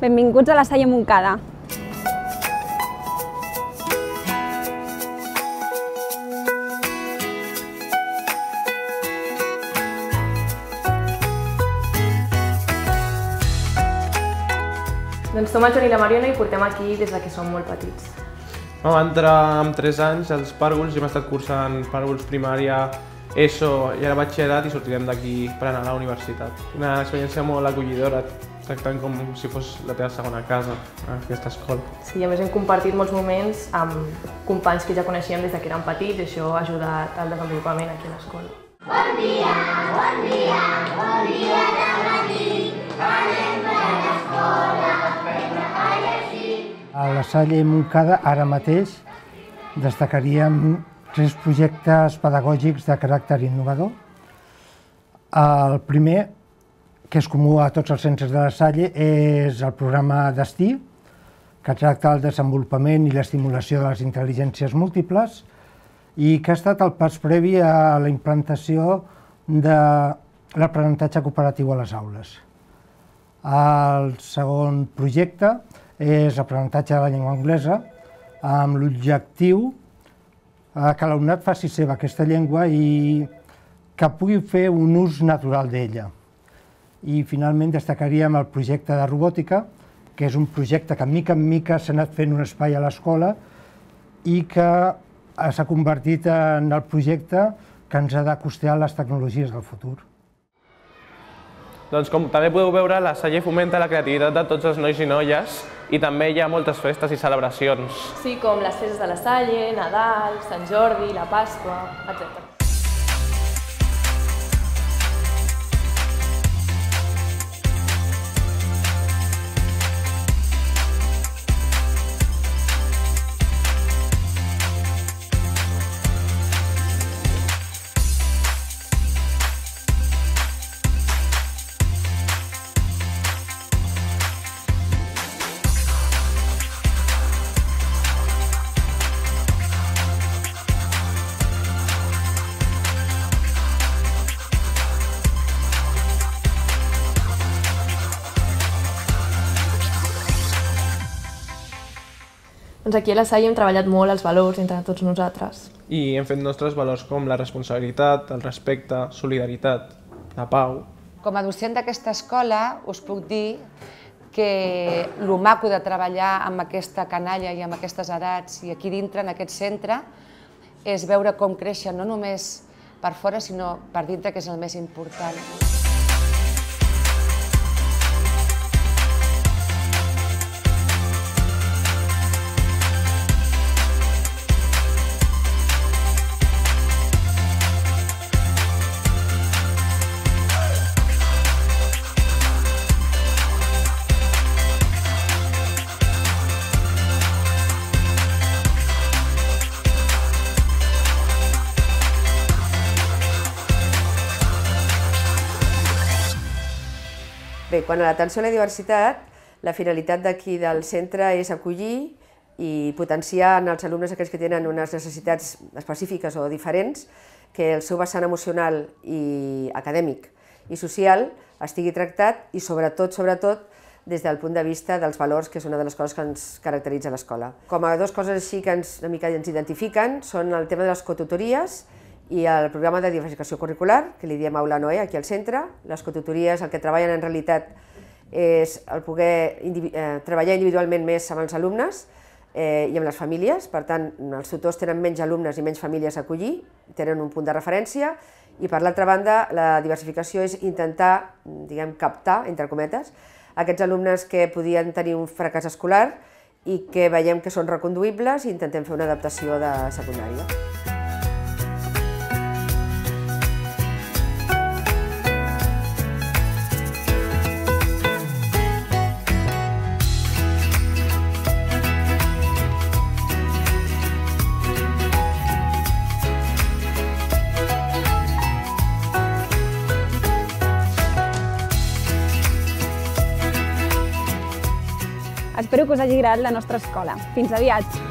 Benvinguts a la Salle Montcada. Doncs som el Joan i la Mariona i portem aquí des que som molt petits. Vam entrar amb 3 anys als pàrvols, hem estat cursant pàrvols primària, ESO i ara batxillerat i sortirem d'aquí per anar a la universitat. Una experiència molt acollidora, tractant com si fos la teva segona casa, aquesta escola. Sí, a més hem compartit molts moments amb companys que ja coneixíem des que érem petits i això ha ajudat al desenvolupament aquí a l'escola. Bon dia, bon dia, bon dia de matí, anem per l'escola, fem la palla així. A la Salle Montcada ara mateix destacaríem 3 projectes pedagògics de caràcter innovador. El primer, que és comú a tots els centres de la Salle, és el programa d'ESTI, que tracta el desenvolupament i l'estimulació de les intel·ligències múltiples i que ha estat el pas previ a la implantació de l'aprenentatge cooperatiu a les aules. El segon projecte és l'aprenentatge de la llengua anglesa, amb l'objectiu que l'alumnat faci seva aquesta llengua i que pugui fer un ús natural d'ella. I finalment destacaríem el projecte de robòtica, que és un projecte que de mica en mica s'ha anat fent un espai a l'escola i que s'ha convertit en el projecte que ens ha d'acostar a les tecnologies del futur. Doncs com també podeu veure, la Salle fomenta la creativitat de tots els nois i noies i també hi ha moltes festes i celebracions. Sí, com les festes de la Salle, Nadal, Sant Jordi, la Pasqua, etc. Doncs aquí a la Salle hem treballat molt els valors entre tots nosaltres. I hem fet nostres valors com la responsabilitat, el respecte, solidaritat, la pau. Com a docent d'aquesta escola us puc dir que el maco de treballar amb aquesta canalla i amb aquestes edats i aquí dintre, en aquest centre, és veure com creixen, no només per fora, sinó per dintre, que és el més important. Quan a l'atenció a la diversitat, la finalitat d'aquí del centre és acollir i potenciar en els alumnes aquells que tenen unes necessitats específiques o diferents, que el seu vessant emocional i acadèmic i social estigui tractat i sobretot, des del punt de vista dels valors, que és una de les coses que ens caracteritza l'escola. Com a 2 coses així que una mica ens identifiquen són el tema de les cotutories i el programa de diversificació curricular, que li diem Aula NOE aquí al centre. Les cotutories el que treballen en realitat és el poder treballar individualment més amb els alumnes i amb les famílies. Per tant, els tutors tenen menys alumnes i menys famílies a acollir, tenen un punt de referència, i per l'altra banda la diversificació és intentar, diguem, captar, entre cometes, aquests alumnes que podien tenir un fracàs escolar i que veiem que són reconduïbles i intentem fer una adaptació de secundària. Espero que us hagi agradat la nostra escola. Fins aviat!